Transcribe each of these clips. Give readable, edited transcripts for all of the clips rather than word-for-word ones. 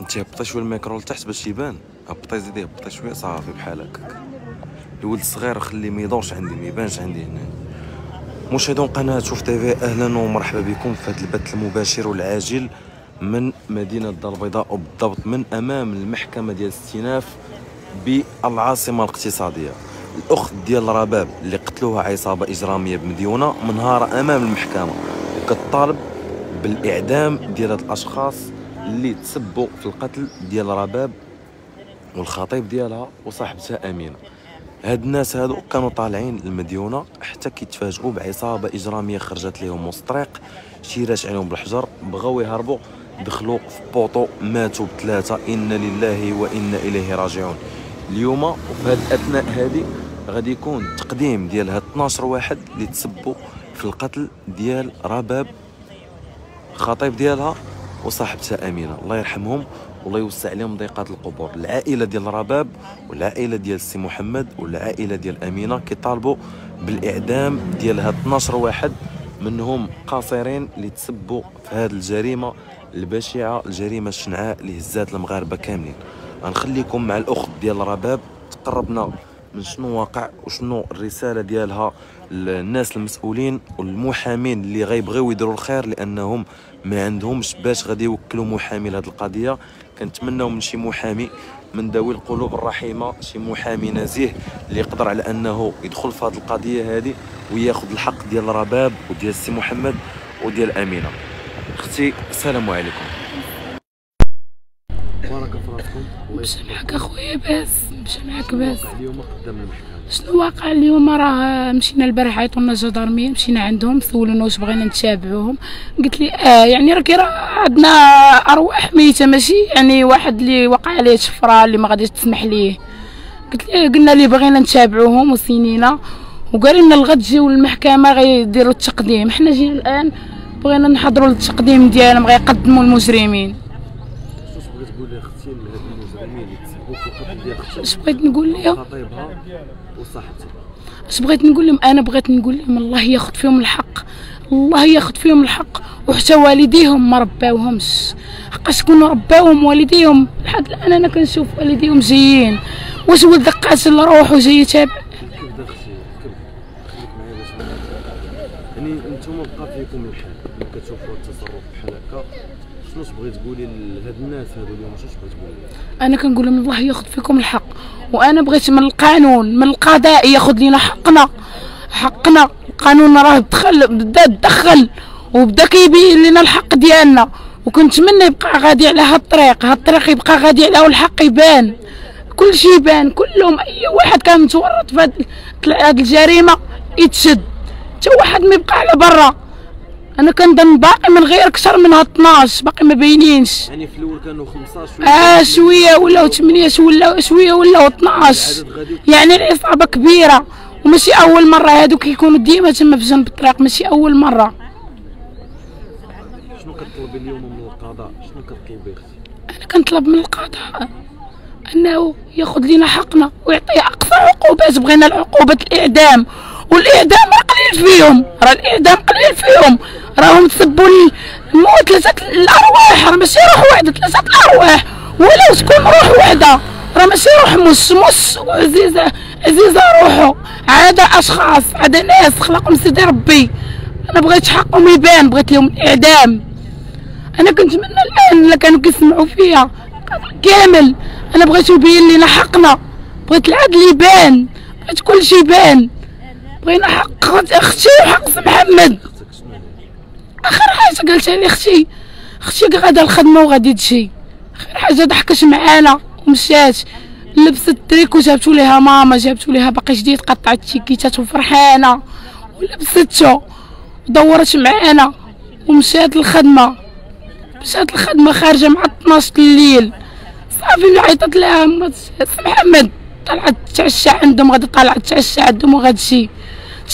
انت هبطي شويه الميكرو لتحت باش يبان، هبطي زيدي هبطي شويه صافي بحال هكاك. الولد الصغير خليه ما يدورش عندي ما يبانش عندي هنا. مشاهدون قناه شوف تي في، اهلا ومرحبا بكم في هذا البث المباشر والعاجل من مدينه الدار البيضاء، وبالضبط من امام المحكمه ديال الاستئناف بالعاصمه الاقتصاديه. الاخت ديال رباب اللي قتلوها عصابه اجراميه بمديونه منهار امام المحكمه وكتطالب بالاعدام ديال هاد الاشخاص اللي تسبوا في القتل ديال رباب والخطيب ديالها وصاحبتها امينه. هاد الناس هادو كانوا طالعين لمديونه حتى كيتفاجئوا بعصابه اجراميه خرجت لهم وسط الطريق، شيرات عليهم بالحجر، بغاو يهربوا، دخلوا في بوطو، ماتوا بثلاثه، انا لله وانا اليه راجعون. اليوم وفي هاد الاثناء هادي غادي يكون تقديم ديال هاد 12 واحد اللي تسبوا في القتل ديال رباب، خطيب ديالها وصاحبتها امينه، الله يرحمهم والله يوسع عليهم ضيقات القبور. العائله ديال رباب والعائله ديال السي محمد والعائله ديال امينه كيطالبوا بالاعدام ديال هاد 12 واحد منهم قاصرين اللي تسبوا في هاد الجريمه البشعه، الجريمه الشنعاء اللي هزات المغاربه كاملين. غنخليكم مع الاخت ديال رباب، تقربنا من شنو واقع وشنو الرساله ديالها للناس المسؤولين والمحامين اللي غيبغيو يديروا الخير لانهم ما عندهمش باش غادي يوكلوا محامي لهاد القضيه. كنتمناو من شي محامي من ذوي القلوب الرحيمه، شي محامي نزيه اللي يقدر على انه يدخل في هاد القضيه هادي وياخذ الحق ديال رباب وديال السي محمد وديال امينه. اختي السلام عليكم. بارك في راسكم. مشى معاك اخويا باس؟ مشى معاك باس؟ اليوم قدام المحكمه شنو واقع اليوم؟ راه مشينا البارح عيطولنا الجدارميه، مشينا عندهم سولونا واش بغينا نتابعوهم، قلت لي يعني راه عندنا ارواح ميته ماشي يعني واحد اللي وقع عليه شفره اللي ما غاديش تسمح ليه. قلت لي قلنا لي بغينا نتابعوهم وسنينا، وقال لنا الغد تجيو للمحكمه غيديروا التقديم. حنا جينا الان بغينا نحضروا للتقديم ديالهم، غيقدموا المجرمين. تقول اختي لهاد المجرمين اللي تسبوا في القتل ديال اختها، اش بغيت نقول لهم؟ خطيبها وصاحبتها، اش بغيت نقول لهم؟ انا بغيت نقول لهم الله ياخذ فيهم الحق، الله ياخذ فيهم الحق، وحتى والديهم ما رباوهمش، حقاش كونوا رباوهم والديهم. لحد الان انا كنشوف والديهم جايين، واش ولد قاتل روحو جاي يتابع؟ كيف دا اختي؟ خليك معايا باش يعني انتم بقى فيكم الحال ملي كتشوفوا التصرف بحال هكا، شنو تبغي تقولي لهاد الناس هادو اليوم؟ شنو تبغي تقولي؟ انا كنقول لهم الله ياخذ فيكم الحق، وانا بغيت من القانون من القضاء ياخذ لينا حقنا، حقنا. القانون راه بدا تدخل وبدا كيبين لنا الحق ديالنا، وكنتمنى يبقى غادي على هاد الطريق، هاد الطريق يبقى غادي على والحق يبان، كلشي يبان، كلهم اي واحد كان متورط في هاد الجريمه يتشد، حتى واحد ما يبقى على برا. انا كنظن باقي من غير اكثر من هاد 12 باقي ما باينينش، يعني في الاول كانوا 15 شويه ولاو 8 شويه ولاو 12، يعني العصابه كبيره وماشي اول مره، هادو كيكونوا ديما تما في جنب الطريق ماشي اول مره. شنو كطلبي اليوم من القضاء؟ شنو كطلبي اختي؟ انا كنطلب من القضاء انه ياخذ لينا حقنا ويعطي اقصى عقوبات، بغينا العقوبات الاعدام، والاعدام راه قليل فيهم، راه الاعدام قليل فيهم، راهم تسبوا الموت ثلاثه الارواح، راه ماشي روح وحده، ثلاثه الارواح ولا تكون روح وحده، راه ماشي روح مش عزيزه عزيزه روحه، عاده اشخاص عاده ناس خلقهم سيدي ربي. انا بغيت حقهم يبان، بغيت لهم الاعدام. انا كنتمنى الان اللي كانوا كيسمعوا فيا كامل، انا بغيتو يبين لينا حقنا، بغيت العدل يبان، بغيت كلشي يبان، بغينا حق اختي وحق سي محمد. اخر حاجه قالتها لي اختي، اختي غادا الخدمه وغادي تجي، اخر حاجه ضحكت معانا ومشات لبست التريكو جابتو ليها ماما، جابتو ليها باقي جديد قطعت التيكيتات وفرحانه ولبستو ودورت معانا ومشات للخدمه، مشات للخدمه خارجه مع 12 الليل صافي. عيطت لها مرات سي محمد طلعت تتعشى عندهم، غادي طالعه تتعشى عندهم وغادشي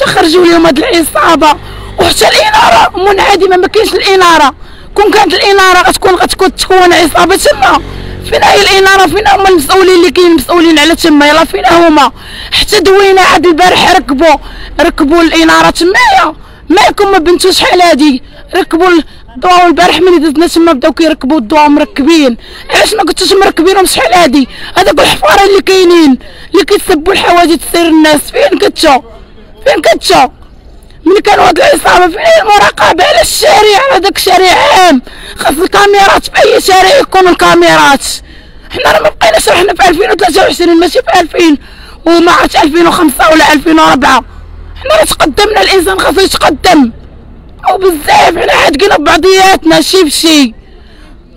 تخرجوا لهم هاد العصابه، وحتى الاناره منعدمه ما كاينش الاناره، كون كانت الاناره غتكون عصابه تما. فين هي الاناره؟ فين هما المسؤولين اللي كاين مسؤولين على تما؟ يلا فين هما؟ حتى دوينا عاد البارح ركبوا الاناره تمايا، مالكم ما بنتو شحال هادي ركبوا الضوء. البارح ملي دزنا تما بداو كيركبوا الضوء مركبين. علاش ما كنتوش مركبينهم شحال هادي؟ هذوك الحفاره اللي كاينين اللي كيسبوا الحوادث تصير الناس فين كتشو؟ فين كتشو ملي كانوا هاد العصابه؟ فين المراقبه على الشارع؟ هذاك الشارع عام، خاص الكاميرات في اي شارع يكونوا الكاميرات. حنا راه ما بقيناش، حنا في 2023 ماشي في 2000 وما عرفتش 2005 ولا 2004. حنا راه تقدمنا، الانسان خاصو يتقدم وبزاف. حنا حادقينا ببعضياتنا شي بشي.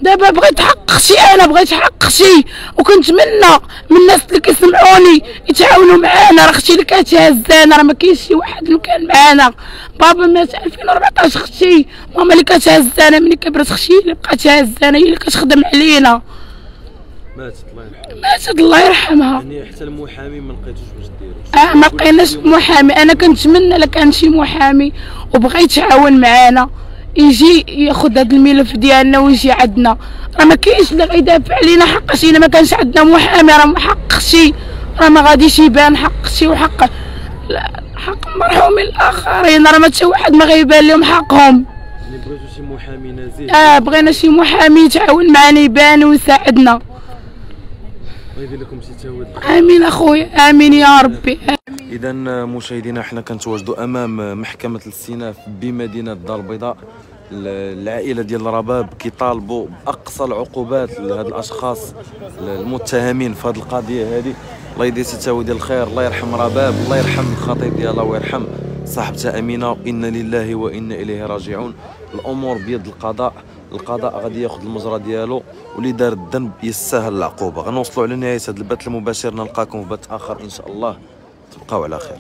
دابا بغيت حق شي، انا بغيت حق شي، وكنتمنى من الناس اللي كيسمعوني يتعاونوا معانا. راه اختي اللي كانت هزانا، راه ما كاينش شي واحد اللي كان معانا. بابا مات 2014 اختي، ماما اللي كانت هزانا ملي كبرت، اختي اللي بقات هزانا هي اللي كتخدم علينا. ماتت الله يرحمها، ماتت الله يرحمها. يعني حتى المحامي ما لقيتوش واش ديروا؟ ما لقيناش محامي. انا كنتمنى لو كان شي محامي وبغى يتعاون معانا يجي ياخذ هذا الملف ديالنا ويجي عندنا. راه ما كاينش اللي غيدافع علينا حقاش الا ما كانش عندنا محامي. راه حق شي، راه ما غاديش يبان حق شي وحق حق المرحومين الاخرين. راه ما حتى واحد ما غيبان لهم حقهم. يعني بغيتو شي محامي نزيه؟ بغينا شي محامي يتعاون معنا يبان ويساعدنا. امين اخويا، امين يا ربي. اذا مشاهدينا، حنا كنتواجدوا امام محكمه الاستئناف بمدينه الدار البيضاء. العائله ديال رباب كيطالبوا باقصى العقوبات لهاد الاشخاص المتهمين في هاد القضيه هذه. الله يدي سي تاوي ديال الخير، الله يرحم رباب، الله يرحم الخطيب ديالها ويرحم صاحبتها امينه. انا لله وانا اليه راجعون. الامور بيد القضاء، القضاء غادي ياخذ المجرى ديالو، واللي دار الذنب يستاهل العقوبه. غنوصلوا على نهايه هذا البث المباشر، نلقاكم في بث اخر ان شاء الله. تبقاو على خير.